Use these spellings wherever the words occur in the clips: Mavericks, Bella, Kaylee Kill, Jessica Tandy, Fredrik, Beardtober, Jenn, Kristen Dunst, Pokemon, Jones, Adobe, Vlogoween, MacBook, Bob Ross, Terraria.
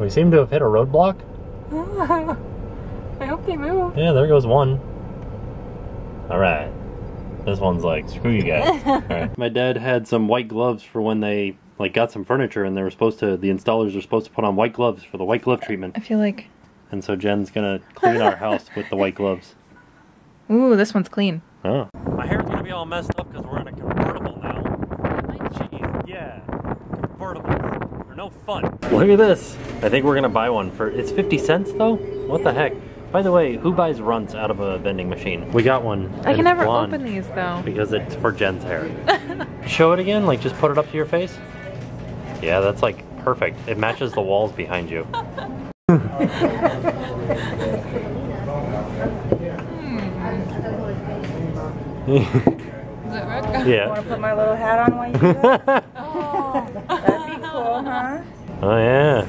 We seem to have hit a roadblock. I hope they move. Yeah, there goes one. Alright. This one's like, screw you guys. Alright. My dad had some white gloves for when they like got some furniture and they were supposed to, the installers are supposed to put on white gloves for the white glove treatment. I feel like... And so Jen's gonna clean our house with the white gloves. Ooh, this one's clean. Oh. My hair's gonna be all messed up because we're in a convertible now. Jeez, yeah. Convertibles. They're no fun. Look at this. I think we're gonna buy one for, it's 50 cents though? What the heck? By the way, who buys runts out of a vending machine? We got one. I can never open these though. Because it's for Jen's hair. Show it again, like just put it up to your face. Yeah, that's like perfect. It matches the walls behind you. Is it red? Yeah. You want to put my little hat on while you do that? Oh. That'd be cool, huh? Oh yeah.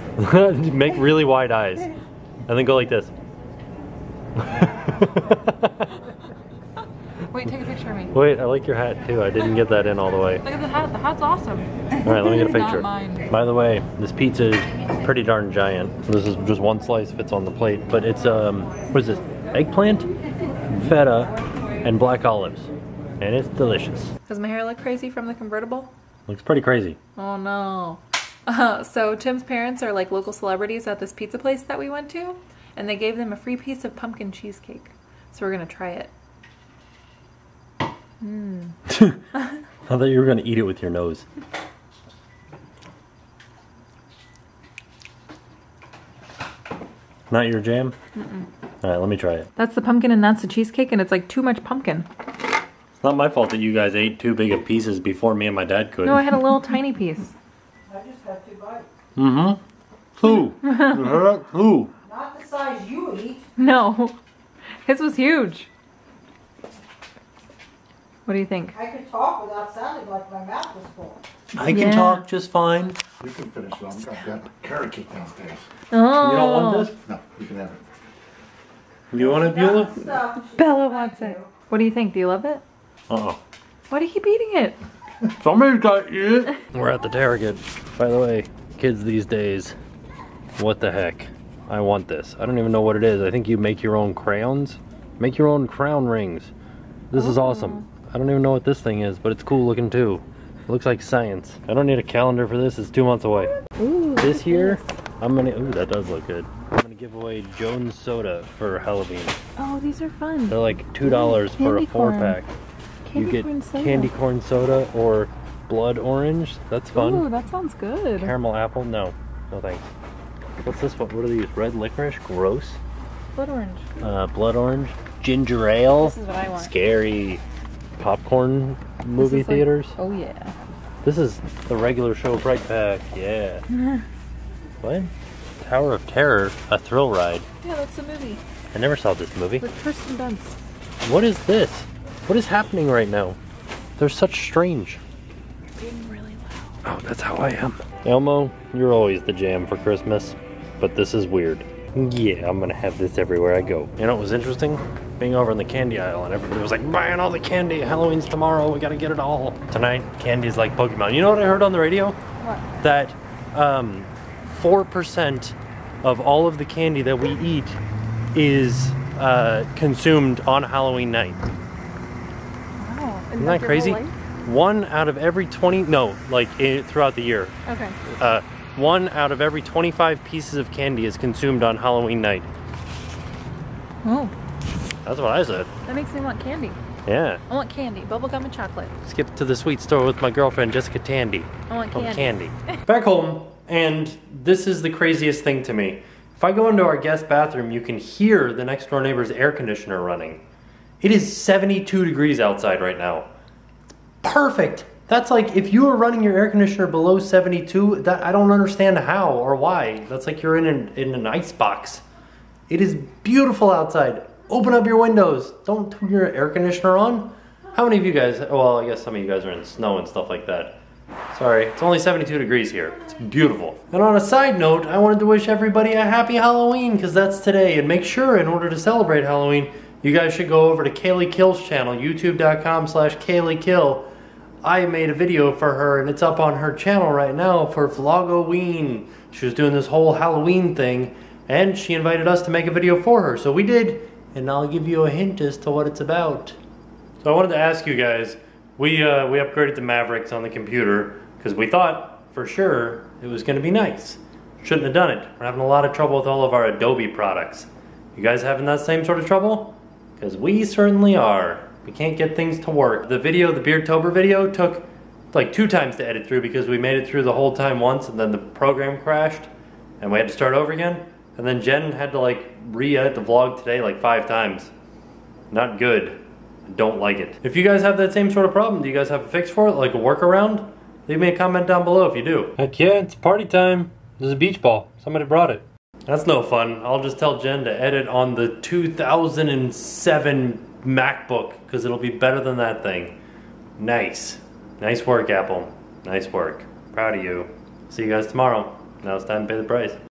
Make really wide eyes. And then go like this. Wait, take a picture of me. Wait, I like your hat too. I didn't get that in all the way. Look at the hat. The hat's awesome. Alright, let me get a picture. Not mine. By the way, this pizza is pretty darn giant. This is just one slice fits on the plate. But it's, what is this? Eggplant, feta, and black olives. And it's delicious. Does my hair look crazy from the convertible? Looks pretty crazy. Oh no. So Tim's parents are like local celebrities at this pizza place that we went to. And they gave them a free piece of pumpkin cheesecake. So we're gonna try it. Mm. I thought you were gonna eat it with your nose. Not your jam? Mm-mm. Alright, let me try it. That's the pumpkin and that's the cheesecake, and it's like too much pumpkin. It's not my fault that you guys ate too big of pieces before me and my dad could. No, I had a little tiny piece. I just had 2 bites. Mm-hmm. Two. Not the size you eat. No. His was huge. What do you think? I could talk without sounding like my mouth was full. I can talk just fine. We can finish it. I've got carrot cake downstairs. Oh. You don't want this? No, you can have it. You want it, Bella? Bella wants it. What do you think? Do you love it? Uh-oh. Why do you keep eating it? Somebody's got to eat it. We're at the Target. By the way, kids these days, what the heck? I want this. I don't even know what it is. I think you make your own crayons. Make your own crown rings. This is awesome. I don't even know what this thing is, but it's cool looking too. It looks like science. I don't need a calendar for this. It's 2 months away. Ooh, this year, I'm gonna, ooh, that does look good. I'm gonna give away Jones soda for Halloween. Oh, these are fun. They're like $2 for a 4-pack. You get candy corn soda or blood orange. That's fun. Ooh, that sounds good. Caramel apple, no. No thanks. What's this one? What are these? Red licorice? Gross. Blood orange. Blood orange. Ginger ale. This is what I want. Scary. Popcorn movie theaters. Like, oh yeah. This is the regular show Bright Pack. Yeah. What? Tower of Terror. A thrill ride. Yeah, that's a movie. I never saw this movie. With Kristen Dunst. What is this? What is happening right now? They're such strange. You're being really loud. Oh, that's how I am. Elmo, you're always the jam for Christmas. But this is weird. Yeah, I'm gonna have this everywhere I go. You know what was interesting? Being over in the candy aisle and everybody was like, buying all the candy, Halloween's tomorrow, we gotta get it all. Tonight, candy's like Pokemon. You know what I heard on the radio? What? That 4% of all of the candy that we eat is consumed on Halloween night. Wow. Isn't that crazy? 1 out of every 20, no, like throughout the year. Okay. 1 out of every 25 pieces of candy is consumed on Halloween night. Oh. That's what I said. That makes me want candy. Yeah. I want candy, bubblegum and chocolate. Skip to the sweet store with my girlfriend, Jessica Tandy. I want candy. Back home, and this is the craziest thing to me. If I go into our guest bathroom, you can hear the next door neighbor's air conditioner running. It is 72 degrees outside right now. It's perfect. That's like, if you are running your air conditioner below 72, that I don't understand how or why. That's like you're in an ice box. It is beautiful outside. Open up your windows. Don't turn your air conditioner on. How many of you guys, well, I guess some of you guys are in snow and stuff like that. Sorry, it's only 72 degrees here. It's beautiful. And on a side note, I wanted to wish everybody a happy Halloween, because that's today. And make sure, in order to celebrate Halloween, you guys should go over to Kaylee Kill's channel, youtube.com/Kaylee Kill. I made a video for her and it's up on her channel right now for Vlogoween. She was doing this whole Halloween thing and she invited us to make a video for her, so we did, and I'll give you a hint as to what it's about. So I wanted to ask you guys, we upgraded the Mavericks on the computer because we thought for sure it was going to be nice. Shouldn't have done it. We're having a lot of trouble with all of our Adobe products. You guys having that same sort of trouble? Because we certainly are. We can't get things to work. The video, the Beardtober video, took like 2 times to edit through because we made it through the whole time once and then the program crashed and we had to start over again. And then Jen had to like re-edit the vlog today like 5 times. Not good. I don't like it. If you guys have that same sort of problem, do you guys have a fix for it? Like a workaround? Leave me a comment down below if you do. Heck yeah, it's party time. There's a beach ball. Somebody brought it. That's no fun. I'll just tell Jen to edit on the 2007 MacBook because it'll be better than that thing. Nice. Nice work, Apple. Nice work. Proud of you. See you guys tomorrow. Now it's time to pay the price.